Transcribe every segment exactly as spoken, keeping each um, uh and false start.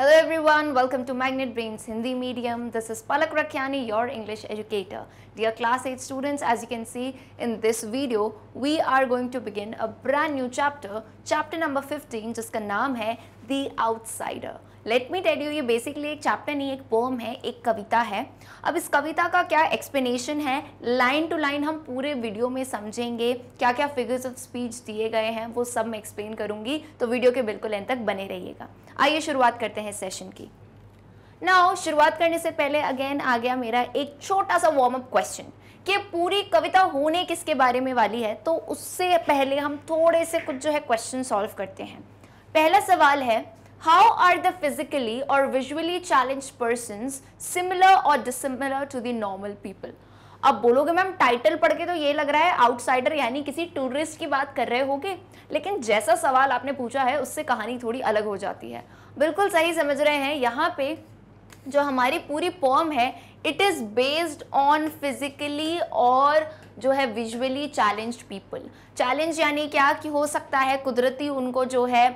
Hello everyone, welcome to Magnet Brains Hindi Medium. This is Palak Rakhiani, your English educator. Dear class eight students, as you can see in this video, we are going to begin a brand new chapter, chapter number fifteen, जिसका नाम है The Outsider. Let me tell you, ये basically एक chapter नहीं, एक poem है, एक कविता है. अब इस कविता का क्या explanation है, line to line हम पूरे video में समझेंगे. क्या क्या figures of speech दिए गए हैं वो सब मैं explain करूँगी, तो video के बिल्कुल end तक बने रहिएगा. आइए शुरुआत करते हैं सेशन की. नाउ शुरुआत करने से पहले अगेन आ गया मेरा एक छोटा सा वार्म अप क्वेश्चन कि पूरी कविता होने किसके बारे में वाली है, तो उससे पहले हम थोड़े से कुछ जो है क्वेश्चन सॉल्व करते हैं. पहला सवाल है, हाउ आर द फिजिकली और विजुअली चैलेंज्ड पर्संस सिमिलर और dissimilar to the normal people. अब बोलोगे मैम टाइटल पढ़ के तो ये लग रहा है आउटसाइडर यानी किसी टूरिस्ट की बात कर रहे होगे, लेकिन जैसा सवाल आपने पूछा है उससे कहानी थोड़ी अलग हो जाती है. बिल्कुल सही समझ रहे हैं, यहाँ पे जो हमारी पूरी पोएम है it is based on physically और जो है विजुअली चैलेंज्ड पीपल. चैलेंज यानी क्या कि हो सकता है कुदरती उनको जो है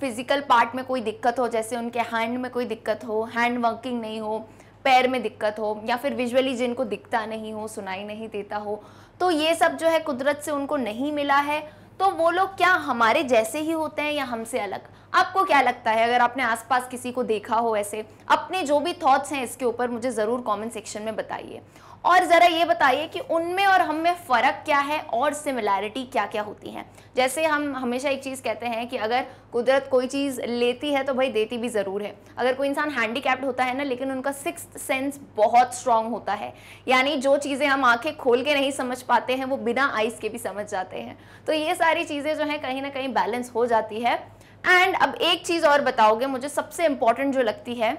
फिजिकल पार्ट में कोई दिक्कत हो, जैसे उनके हैंड में कोई दिक्कत हो, हैंड वर्किंग नहीं हो, पैर में दिक्कत हो, या फिर विजुअली जिनको दिखता नहीं हो, सुनाई नहीं देता हो, तो ये सब जो है कुदरत से उनको नहीं मिला है, तो वो लोग क्या हमारे जैसे ही होते हैं या हमसे अलग. आपको क्या लगता है, अगर आपने आसपास किसी को देखा हो ऐसे, अपने जो भी थॉट्स हैं इसके ऊपर मुझे ज़रूर कमेंट सेक्शन में बताइए. और ज़रा ये बताइए कि उनमें और हम में फ़र्क क्या है और सिमिलैरिटी क्या क्या होती हैं. जैसे हम हमेशा एक चीज़ कहते हैं कि अगर कुदरत कोई चीज़ लेती है तो भाई देती भी ज़रूर है. अगर कोई इंसान हैंडीकैप्ड होता है ना, लेकिन उनका सिक्स्थ सेंस बहुत स्ट्रॉन्ग होता है, यानी जो चीज़ें हम आंखें खोल के नहीं समझ पाते हैं वो बिना आइज़ के भी समझ जाते हैं. तो ये सारी चीज़ें जो हैं कहीं ना कहीं बैलेंस हो जाती है. एंड अब एक चीज़ और बताओगे मुझे सबसे इम्पॉर्टेंट जो लगती है,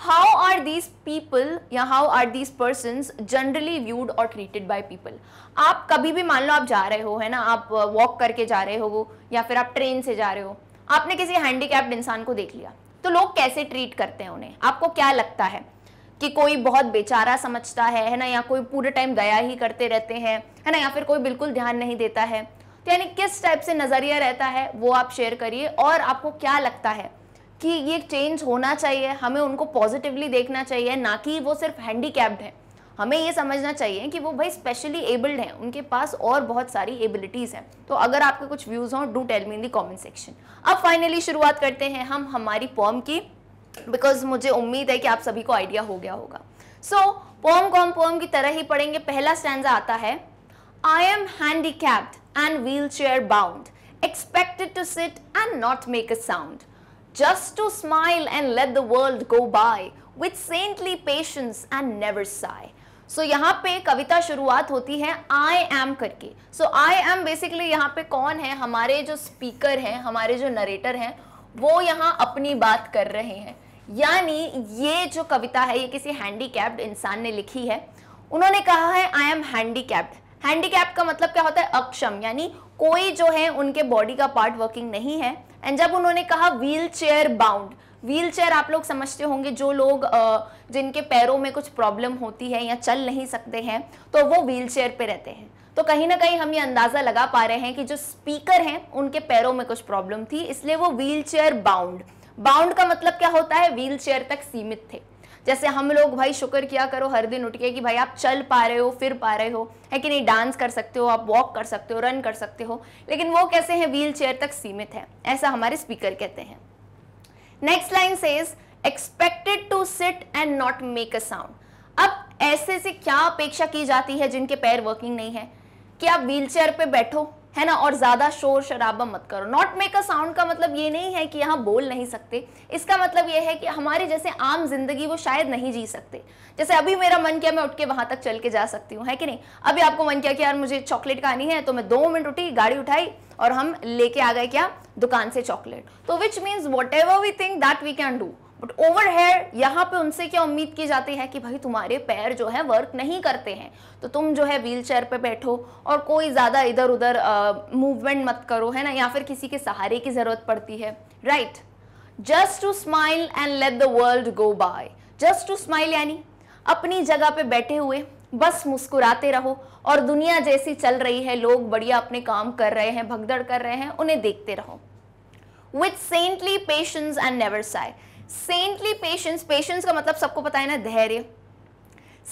हाउ आर दीज पीपल या how are these persons generally viewed और ट्रीटेड बाय पीपल. आप कभी भी मान लो आप जा रहे हो, है ना, आप वॉक करके जा रहे हो या फिर आप ट्रेन से जा रहे हो, आपने किसी हैंडीकैप्ड इंसान को देख लिया तो लोग कैसे ट्रीट करते हैं उन्हें. आपको क्या लगता है कि कोई बहुत बेचारा समझता है है ना, या कोई पूरे टाइम दया ही करते रहते हैं, है ना, या फिर कोई बिल्कुल ध्यान नहीं देता है. तो यानी किस टाइप से नज़रिया रहता है वो आप शेयर करिए, और आपको क्या लगता है कि ये चेंज होना चाहिए, हमें उनको पॉजिटिवली देखना चाहिए, ना कि वो सिर्फ हैंडीकैप्ड है. हमें ये समझना चाहिए कि वो भाई स्पेशली एबल्ड हैं, उनके पास और बहुत सारी एबिलिटीज़ हैं. तो अगर आपके कुछ व्यूज़ हों do tell me in the comment section. अब फाइनली शुरुआत करते हैं हम हमारी पोएम की, बिकॉज मुझे उम्मीद है कि आप सभी को आइडिया हो गया होगा. सो पोएम को हम पोएम की तरह ही पढ़ेंगे. पहला स्टैंजा आता है, I am handicapped and wheelchair bound, expected to sit and not make a sound, just to smile and let the world go by with saintly patience and never sigh. So यहाँ पे कविता शुरुआत होती है I am करके. So I am basically यहाँ पे कौन है, हमारे जो speaker हैं, हमारे जो narrator हैं, वो यहाँ अपनी बात कर रहे हैं. यानी ये जो कविता है ये किसी handicapped इंसान ने लिखी है. उन्होंने कहा है I am handicapped. हैंडीकैप का मतलब क्या होता है, अक्षम, यानी कोई जो है उनके बॉडी का पार्ट वर्किंग नहीं है. एंड जब उन्होंने कहा wheelchair bound, wheelchair आप लोग समझते होंगे जो लोग जिनके पैरों में कुछ प्रॉब्लम होती है या चल नहीं सकते हैं, तो वो व्हील चेयर पे रहते हैं. तो कहीं ना कहीं हम ये अंदाज़ा लगा पा रहे हैं कि जो स्पीकर हैं उनके पैरों में कुछ प्रॉब्लम थी, इसलिए वो व्हील चेयर बाउंड. बाउंड का मतलब क्या होता है, व्हील चेयर तक सीमित थे. जैसे हम लोग भाई शुक्र किया करो हर दिन उठ के कि भाई आप चल पा रहे हो, फिर पा रहे हो, है कि नहीं, डांस कर सकते हो, आप वॉक कर सकते हो, रन कर सकते हो, लेकिन वो कैसे हैं, व्हील चेयर तक सीमित है, ऐसा हमारे स्पीकर कहते हैं. Next line says expected to sit and not make a sound. अब ऐसे से क्या अपेक्षा की जाती है जिनके पैर वर्किंग नहीं है कि आप व्हील चेयर पर बैठो, है ना, और ज़्यादा शोर शराबा मत करो. नॉट मेक अ साउंड का मतलब ये नहीं है कि यहाँ बोल नहीं सकते, इसका मतलब ये है कि हमारे जैसे आम जिंदगी वो शायद नहीं जी सकते. जैसे अभी मेरा मन किया मैं उठ के वहाँ तक चल के जा सकती हूँ, है कि नहीं. अभी आपको मन किया कि यार मुझे चॉकलेट खानी है, तो मैं दो मिनट उठी, गाड़ी उठाई और हम लेके आ गए क्या, दुकान से चॉकलेट. तो which means whatever we think that we can do. But over here यहाँ पे उनसे क्या उम्मीद की जाती है कि भाई तुम्हारे पैर जो है वर्क नहीं करते हैं, तो तुम जो है व्हील चेयर पे बैठो और कोई ज़्यादा इधर उधर मूवमेंट मत करो, है ना, या फिर किसी के सहारे की ज़रूरत पड़ती है. Right, just to smile and let the world go by. Just to smile यानी अपनी जगह पे बैठे हुए बस मुस्कुराते रहो और दुनिया जैसी चल रही है, लोग बढ़िया अपने काम कर रहे हैं, भगदड़ कर रहे हैं, उन्हें देखते रहो. With saintly patience and never sigh. Saintly patience, patience का मतलब सबको पता है ना, धैर्य।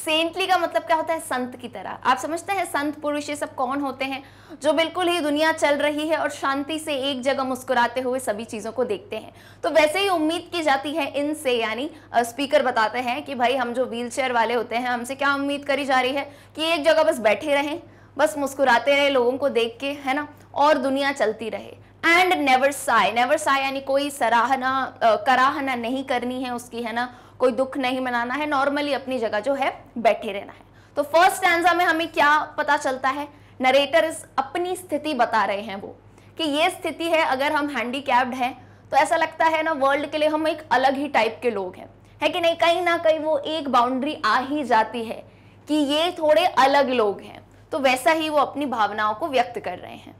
सेंटली का मतलब क्या होता है, संत की तरह। आप समझते हैं संत पुरुष ये सब कौन होते हैं, जो बिल्कुल ही दुनिया चल रही है और शांति से एक जगह मुस्कुराते हुए सभी चीज़ों को देखते हैं। तो वैसे ही उम्मीद की जाती है इनसे, यानी स्पीकर बताते हैं कि भाई हम जो व्हीलचेयर वाले होते हैं हमसे क्या उम्मीद करी जा रही है कि एक जगह बस बैठे रहें, बस मुस्कुराते रहे लोगों को देख के, है ना, और दुनिया चलती रहे। And never sigh, never sigh यानी कोई सराहना कराहना नहीं करनी है उसकी, है ना, कोई दुख नहीं मनाना है, नॉर्मली अपनी जगह जो है बैठे रहना है। तो फर्स्ट स्टैंजा में हमें क्या पता चलता है, नरेटर अपनी स्थिति बता रहे हैं वो कि ये स्थिति है, अगर हम हैंडीकैप्ड हैं तो ऐसा लगता है ना वर्ल्ड के लिए हम एक अलग ही टाइप के लोग हैं, है कि नहीं, कहीं ना कहीं वो एक बाउंड्री आ ही जाती है कि ये थोड़े अलग लोग हैं। तो वैसा ही वो अपनी भावनाओं को व्यक्त कर रहे हैं।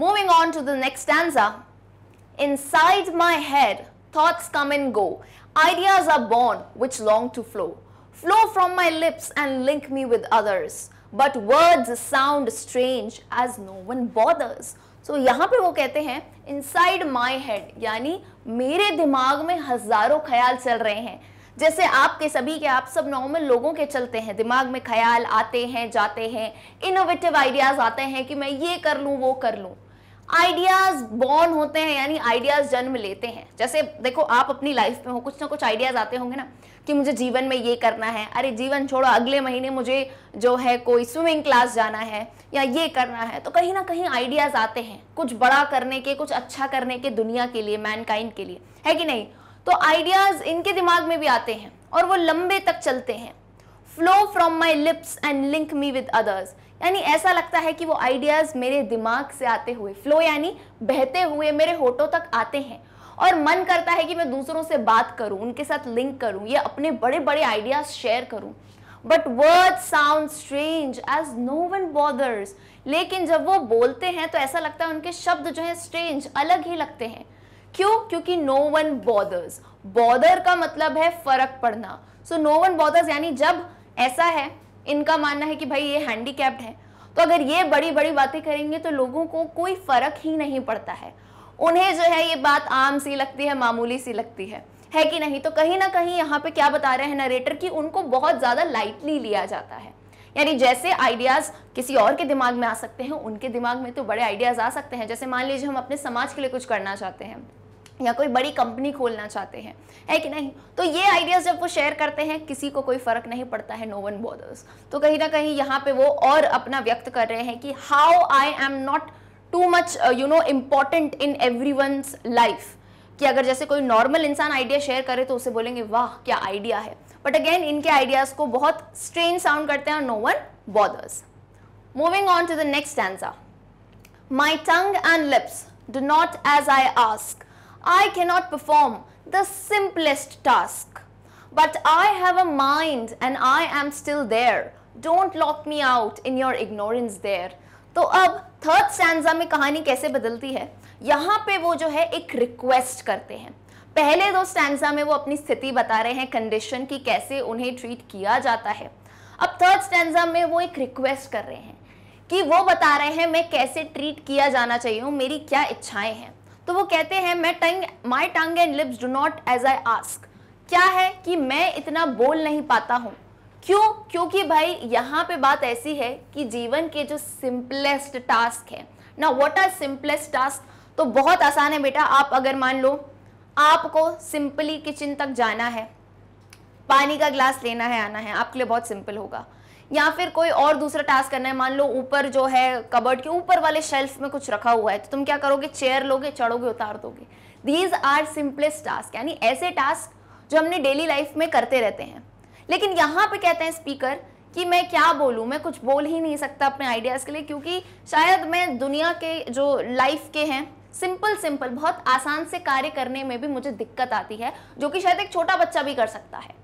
Moving on to the next stanza. Inside my head, thoughts come and go. Ideas are born which long to flow. Flow from my lips and link me with others. But words sound strange as no one bothers. So यहाँ पे वो कहते हैं inside my head, यानी मेरे दिमाग में हजारों ख्याल चल रहे हैं, जैसे आपके सभी के, आप सब नॉर्मल लोगों के चलते हैं दिमाग में ख्याल, आते हैं जाते हैं, इनोवेटिव आइडियाज आते हैं कि मैं ये कर लूँ वो कर लूँ। आइडियाज बॉर्न होते हैं, यानी आइडियाज जन्म लेते हैं। जैसे देखो आप अपनी लाइफ में हो, कुछ ना कुछ आइडियाज आते होंगे ना कि मुझे जीवन में ये करना है, अरे जीवन छोड़ो अगले महीने मुझे जो है कोई स्विमिंग क्लास जाना है या ये करना है। तो कहीं ना कहीं आइडियाज आते हैं कुछ बड़ा करने के, कुछ अच्छा करने के, दुनिया के लिए, मैनकाइंड के लिए, है कि नहीं। तो आइडियाज इनके दिमाग में भी आते हैं और वो लंबे तक चलते हैं। Flow from my lips and link me with others, यानी ऐसा लगता है कि वो आइडियाज मेरे दिमाग से आते हुए, फ्लो यानी बहते हुए, मेरे होठों तक आते हैं और मन करता है कि मैं दूसरों से बात करूं, उनके साथ लिंक करूं या अपने बड़े बड़े आइडियाज शेयर करूं। But words sound strange as no one bothers, लेकिन जब वो बोलते हैं तो ऐसा लगता है उनके शब्द जो है स्ट्रेंज, अलग ही लगते हैं। क्यों? क्योंकि नो वन बॉदर्स, बॉदर का मतलब है फर्क पड़ना। सो नो वन बॉदर्स यानी जब ऐसा है, इनका मानना है कि भाई ये हैंडीकैप्ड है तो अगर ये बड़ी बड़ी बातें करेंगे तो लोगों को कोई फर्क ही नहीं पड़ता है, उन्हें जो है ये बात आम सी लगती है, मामूली सी लगती है, है कि नहीं। तो कहीं ना कहीं यहाँ पे क्या बता रहे हैं नरेटर कि उनको बहुत ज्यादा लाइटली लिया जाता है, यानी जैसे आइडियाज किसी और के दिमाग में आ सकते हैं, उनके दिमाग में तो बड़े आइडियाज आ सकते हैं। जैसे मान लीजिए हम अपने समाज के लिए कुछ करना चाहते हैं या कोई बड़ी कंपनी खोलना चाहते हैं, है कि नहीं, तो ये आइडियाज जब वो शेयर करते हैं किसी को कोई फर्क नहीं पड़ता है, नो वन बॉदर्स। तो कहीं ना कहीं यहाँ पे वो और अपना व्यक्त कर रहे हैं कि how I am not too much you know important in everyone's life, कि अगर जैसे कोई नॉर्मल इंसान आइडिया शेयर करे तो उसे बोलेंगे वाह क्या आइडिया है, बट अगेन इनके आइडियाज को बहुत स्ट्रेंज साउंड करते हैं, no one bothers. Moving on to the next stanza. My tongue and lips do not as I ask, I cannot perform the simplest task, but I have a mind and I am still there. Don't lock me out in your ignorance there. तो अब third stanza में कहानी कैसे बदलती है, यहाँ पे वो जो है एक रिक्वेस्ट करते हैं। पहले दो स्टैंजा में वो अपनी स्थिति बता रहे हैं, कंडीशन की कैसे उन्हें ट्रीट किया जाता है, अब थर्ड स्टैंजा में वो एक रिक्वेस्ट कर रहे हैं कि वो बता रहे हैं मैं कैसे ट्रीट किया जाना चाहिए, मेरी क्या इच्छाएं हैं। तो वो कहते हैं मैं tongue my tongue and lips do not as I ask, क्या है कि मैं इतना बोल नहीं पाता हूँ। क्यों? क्योंकि भाई यहाँ पे बात ऐसी है कि जीवन के जो सिंपलेस्ट टास्क है ना, व्हाट आर सिंपलेस्ट टास्क, तो बहुत आसान है बेटा। आप अगर मान लो आपको सिंपली किचन तक जाना है, पानी का ग्लास लेना है आना है, आपके लिए बहुत सिंपल होगा। या फिर कोई और दूसरा टास्क करना है, मान लो ऊपर जो है कबर्ड के ऊपर वाले शेल्फ में कुछ रखा हुआ है, तो तुम क्या करोगे, चेयर लोगे, चढ़ोगे, उतार दोगे। दीज आर सिंपलेस्ट टास्क, यानी ऐसे टास्क जो हमने डेली लाइफ में करते रहते हैं। लेकिन यहाँ पे कहते हैं स्पीकर कि मैं क्या बोलूँ, मैं कुछ बोल ही नहीं सकता अपने आइडियाज़ के लिए, क्योंकि शायद मैं दुनिया के जो लाइफ के हैं सिंपल सिंपल बहुत आसान से कार्य करने में भी मुझे दिक्कत आती है, जो कि शायद एक छोटा बच्चा भी कर सकता है।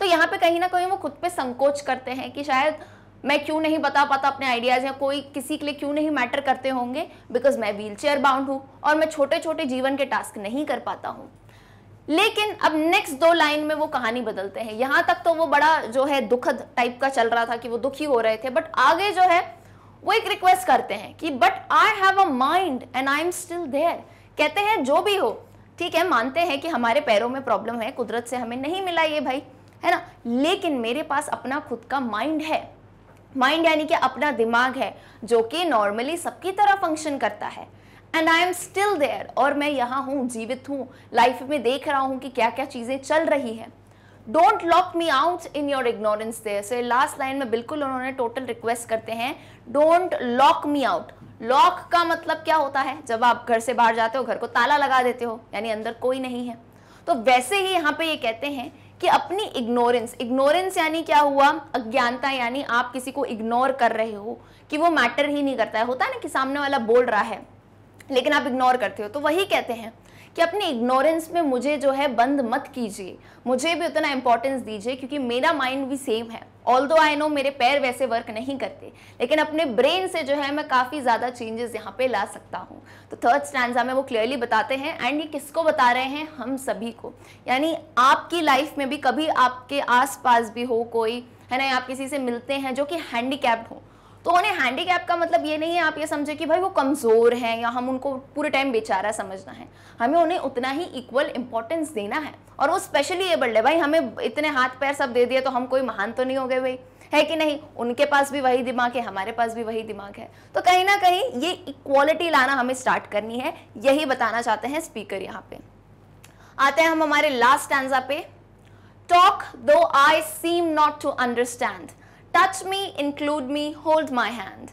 तो यहाँ पे कहीं ना कहीं वो खुद पे संकोच करते हैं कि शायद मैं क्यों नहीं बता पाता अपने आइडियाज़, या कोई किसी के लिए क्यों नहीं मैटर करते होंगे, बिकॉज मैं व्हीलचेयर बाउंड हूँ और मैं छोटे छोटे जीवन के टास्क नहीं कर पाता हूँ। लेकिन अब नेक्स्ट दो लाइन में वो कहानी बदलते हैं। यहाँ तक तो वो बड़ा जो है दुखद टाइप का चल रहा था कि वो दुखी हो रहे थे, बट आगे जो है वो एक रिक्वेस्ट करते हैं कि but I have a mind and I am still there, कहते हैं जो भी हो ठीक है, मानते हैं कि हमारे पैरों में प्रॉब्लम है, कुदरत से हमें नहीं मिला ये भाई, है ना, लेकिन मेरे पास अपना खुद का माइंड है, माइंड यानी कि अपना दिमाग है जो कि नॉर्मली सबकी तरह फंक्शन करता है, and I am still there, और मैं यहाँ हूँ, जीवित हूँ, लाइफ में देख रहा हूँ कि क्या क्या चीज़ें चल रही हैं। Don't lock me out in your ignorance there, so last line में बिल्कुल उन्होंने टोटल रिक्वेस्ट करते हैं, don't lock me out. Lock का मतलब क्या होता है, जब आप घर से बाहर जाते हो घर को ताला लगा देते हो, यानी अंदर कोई नहीं है। तो वैसे ही यहाँ पे ये कहते हैं कि अपनी इग्नोरेंस, इग्नोरेंस यानी क्या हुआ, अज्ञानता, यानी आप किसी को इग्नोर कर रहे हो कि वो मैटर ही नहीं करता है, होता है ना कि सामने वाला बोल रहा है लेकिन आप इग्नोर करते हो। तो वही कहते हैं कि अपनी इग्नोरेंस में मुझे जो है बंद मत कीजिए, मुझे भी उतना इंपॉर्टेंस दीजिए, क्योंकि मेरा माइंड भी सेम है। ऑल्दो आई नो मेरे पैर वैसे वर्क नहीं करते, लेकिन अपने ब्रेन से जो है मैं काफ़ी ज़्यादा चेंजेस यहाँ पे ला सकता हूँ। तो थर्ड स्टैंजा में वो क्लियरली बताते हैं, एंड ये किसको बता रहे हैं, हम सभी को, यानी आपकी लाइफ में भी कभी आपके आसपास भी हो कोई, है ना, आप किसी से मिलते हैं जो कि हैंडीकैप्ड हो, तो उन्हें हैंडीकैप का मतलब ये नहीं है आप ये समझे कि भाई वो कमज़ोर हैं या हम उनको पूरे टाइम बेचारा समझना है, हमें उन्हें उतना ही इक्वल इंपॉर्टेंस देना है। और वो स्पेशली एबल्ड है भाई, हमें इतने हाथ पैर सब दे दिए तो हम कोई महान तो नहीं हो गए भाई, है कि नहीं, उनके पास भी वही दिमाग है, हमारे पास भी वही दिमाग है। तो कहीं ना कहीं ये इक्वालिटी लाना हमें स्टार्ट करनी है, यही बताना चाहते हैं स्पीकर। यहाँ पे आते हैं हम हमारे लास्ट स्टैंजा पे, talk though I seem not to understand, Touch me, include me, hold my hand.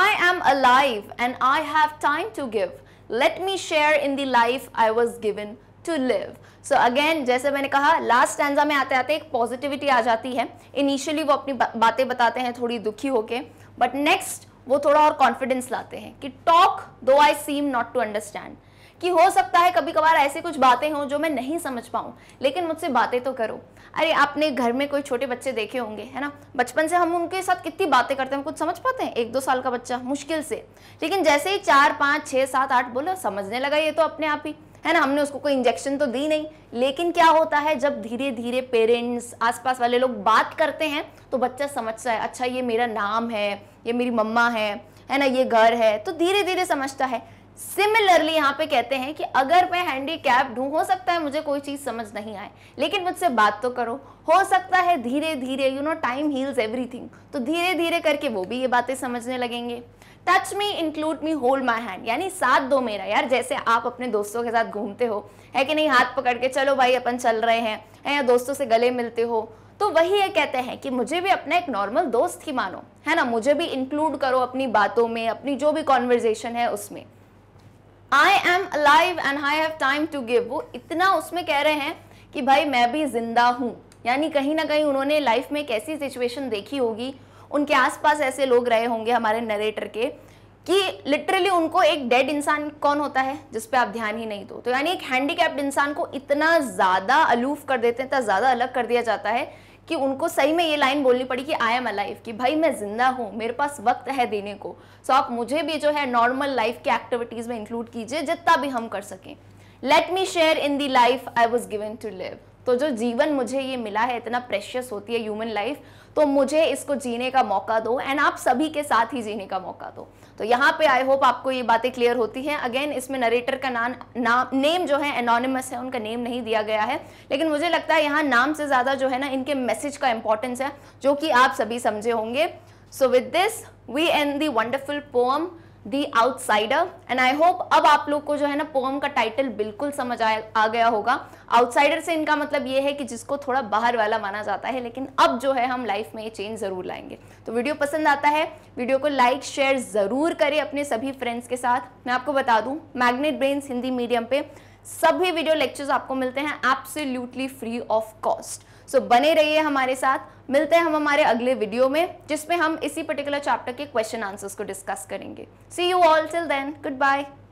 I am alive and I have time to give. Let me share in the life I was given to live. So again, जैसे मैंने कहा last stanza में आते आते एक positivity आ जाती है। Initially वो अपनी बा, बातें बताते हैं थोड़ी दुखी होके, बट नेक्स्ट वो थोड़ा और कॉन्फिडेंस लाते हैं कि talk though I seem not to understand, कि हो सकता है कभी कभार ऐसी कुछ बातें हों जो मैं नहीं समझ पाऊँ, लेकिन मुझसे बातें तो करो। अरे आपने घर में कोई छोटे बच्चे देखे होंगे, है ना, बचपन से हम उनके साथ कितनी बातें करते हैं, कुछ समझ पाते हैं, एक दो साल का बच्चा मुश्किल से, लेकिन जैसे ही चार पाँच छः सात आठ बोलो समझने लगा ये तो अपने आप ही, है ना, हमने उसको कोई इंजेक्शन तो दी नहीं। लेकिन क्या होता है जब धीरे धीरे पेरेंट्स, आसपास वाले लोग बात करते हैं तो बच्चा समझता है, अच्छा ये मेरा नाम है, ये मेरी मम्मा है, है ना, ये घर है, तो धीरे धीरे समझता है। सिमिलरली यहाँ पे कहते हैं कि अगर मैं हैंडीकैप्ड हूँ, हो सकता है मुझे कोई चीज़ समझ नहीं आए, लेकिन मुझसे बात तो करो, हो सकता है धीरे धीरे, you know time heals everything, तो धीरे धीरे करके वो भी ये बातें समझने लगेंगे। Touch me, include me, hold my hand, यानी साथ दो मेरा। यार जैसे आप अपने दोस्तों के साथ घूमते हो, है कि नहीं, हाथ पकड़ के चलो भाई अपन चल रहे हैं, है, या दोस्तों से गले मिलते हो, तो वही ये कहते हैं कि मुझे भी अपना एक नॉर्मल दोस्त ही मानो, है ना, मुझे भी इंक्लूड करो अपनी बातों में, अपनी जो भी कॉन्वर्जेशन है उसमें। I am alive and I have time to give, वो इतना उसमें कह रहे हैं कि भाई मैं भी जिंदा हूँ, यानी कहीं ना कहीं उन्होंने लाइफ में एक ऐसी सिचुएशन देखी होगी, उनके आसपास ऐसे लोग रहे होंगे हमारे नरेटर के, कि लिटरली उनको एक डेड इंसान कौन होता है जिस पे आप ध्यान ही नहीं दो, तो यानी एक हैंडीकैप्ड इंसान को इतना ज़्यादा अलूफ कर देते हैं, इतना ज़्यादा अलग कर दिया जाता है कि उनको सही में ये लाइन बोलनी पड़ी कि आई एम अलाइव, कि भाई मैं जिंदा हूँ, मेरे पास वक्त है देने को, सो आप मुझे भी जो है नॉर्मल लाइफ के एक्टिविटीज़ में इंक्लूड कीजिए जितना भी हम कर सकें। Let me share in the life I was given to live, तो जो जीवन मुझे ये मिला है इतना प्रेशियस होती है ह्यूमन लाइफ, तो मुझे इसको जीने का मौका दो, एंड आप सभी के साथ ही जीने का मौका दो। तो यहाँ पे आई होप आपको ये बातें क्लियर होती हैं। अगेन इसमें नरेटर का नाम नाम नेम जो है एनोनिमस है, उनका नेम नहीं दिया गया है, लेकिन मुझे लगता है यहाँ नाम से ज़्यादा जो है ना इनके मैसेज का इंपॉर्टेंस है, जो कि आप सभी समझे होंगे। So with this we end the wonderful poem The Outsider, and I hope अब आप लोग को जो है ना पोएम का टाइटल बिल्कुल समझ आ, आ गया होगा। आउटसाइडर से इनका मतलब ये है कि जिसको थोड़ा बाहर वाला माना जाता है, लेकिन अब जो है हम लाइफ में ये चेंज ज़रूर लाएंगे। तो वीडियो पसंद आता है, वीडियो को लाइक शेयर ज़रूर करें अपने सभी फ्रेंड्स के साथ। मैं आपको बता दूं, मैग्नेट ब्रेन्स हिंदी मीडियम पे सभी वीडियो लेक्चर्स आपको मिलते हैं absolutely free of cost, so बने रहिए हमारे साथ। मिलते हैं हम हमारे अगले वीडियो में, जिसमें हम इसी पर्टिकुलर चैप्टर के क्वेश्चन आंसर्स को डिस्कस करेंगे। See you all, till then, good bye.